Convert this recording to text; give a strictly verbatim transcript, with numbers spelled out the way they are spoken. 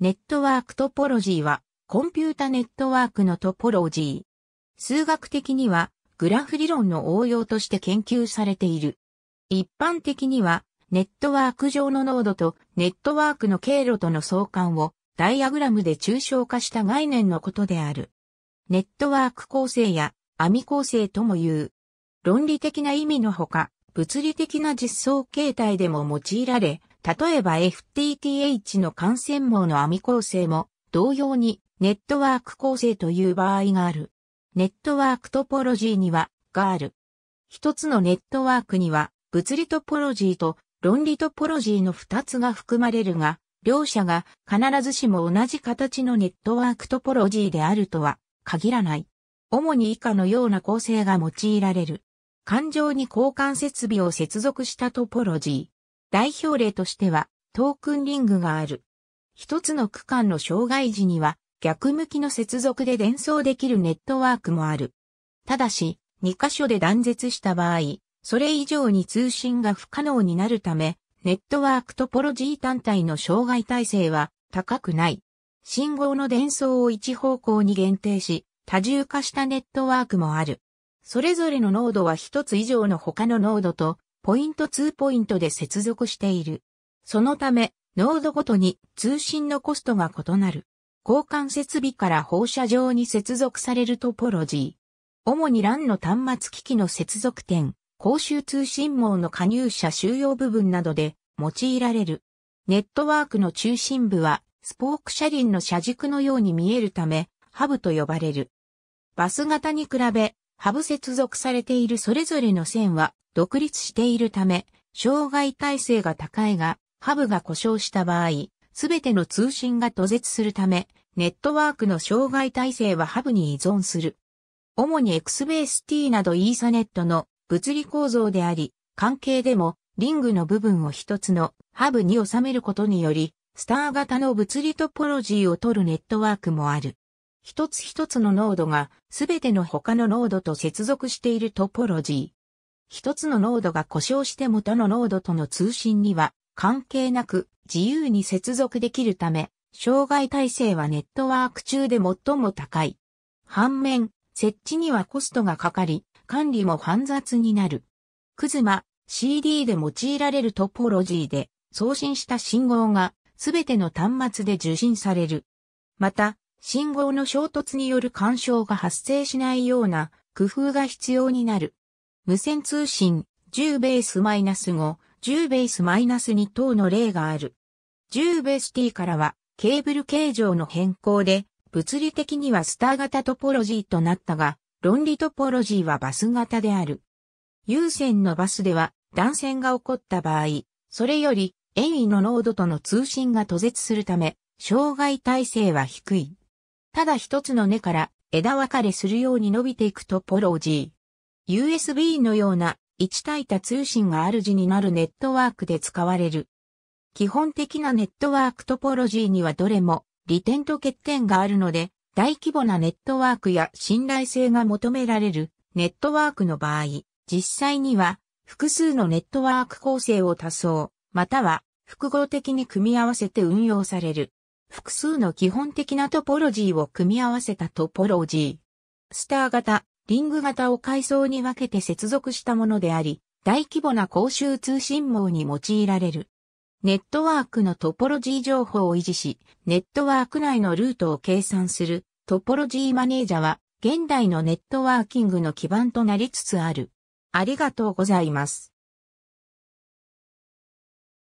ネットワークトポロジーは、コンピュータネットワークのトポロジー。数学的には、グラフ理論の応用として研究されている。一般的には、ネットワーク上のノードとネットワークの経路との相関をダイアグラムで抽象化した概念のことである。ネットワーク構成や網構成とも言う。論理的な意味のほか、物理的な実装形態でも用いられ、例えば エフティーティーエイチ の感染網の網構成も同様にネットワーク構成という場合がある。ネットワークトポロジーにはがある。一つのネットワークには物理トポロジーと論理トポロジーの二つが含まれるが、両者が必ずしも同じ形のネットワークトポロジーであるとは限らない。主に以下のような構成が用いられる。環状に交換設備を接続したトポロジー。代表例としてはトークンリングがある。一つの区間の障害時には逆向きの接続で伝送できるネットワークもある。ただし、二箇所で断絶した場合、それ以上に通信が不可能になるため、ネットワークトポロジー単体の障害耐性は高くない。信号の伝送を一方向に限定し、多重化したネットワークもある。それぞれのノードは一つ以上の他のノードと、ポイントツーポイントで接続している。そのため、ノードごとに通信のコストが異なる。交換設備から放射状に接続されるトポロジー。主に ラン の端末機器の接続点、公衆通信網の加入者収容部分などで用いられる。ネットワークの中心部はスポーク車輪の車軸のように見えるため、ハブと呼ばれる。バス型に比べ、ハブ接続されているそれぞれの線は独立しているため、障害耐性が高いが、ハブが故障した場合、すべての通信が途絶するため、ネットワークの障害耐性はハブに依存する。主に エックスベース ティー などイーサネットの物理構造であり、関係でもリングの部分を一つのハブに収めることにより、スター型の物理トポロジーを取るネットワークもある。一つ一つのノードがすべての他のノードと接続しているトポロジー。一つのノードが故障しても他のノードとの通信には関係なく自由に接続できるため、障害耐性はネットワーク中で最も高い。反面、設置にはコストがかかり、管理も煩雑になる。エックスバース シーディー で用いられるトポロジーで送信した信号がすべての端末で受信される。また、信号の衝突による干渉が発生しないような工夫が必要になる。無線通信、じゅうベース ご、じゅうベース に等の例がある。じゅうベース ティー からはケーブル形状の変更で物理的にはスター型トポロジーとなったが、論理トポロジーはバス型である。有線のバスでは断線が起こった場合、それより遠位のノードとの通信が途絶するため、障害耐性は低い。ただ一つの根から枝分かれするように伸びていくトポロジー。ユーエスビー のような一体多通信が主になるネットワークで使われる。基本的なネットワークトポロジーにはどれも利点と欠点があるので、大規模なネットワークや信頼性が求められるネットワークの場合、実際には複数のネットワーク構成を多層、または複合的に組み合わせて運用される。複数の基本的なトポロジーを組み合わせたトポロジー。スター型、リング型を階層に分けて接続したものであり、大規模な公衆通信網に用いられる。ネットワークのトポロジー情報を維持し、ネットワーク内のルートを計算するトポロジーマネージャーは、現代のネットワーキングの基盤となりつつある。ありがとうございます。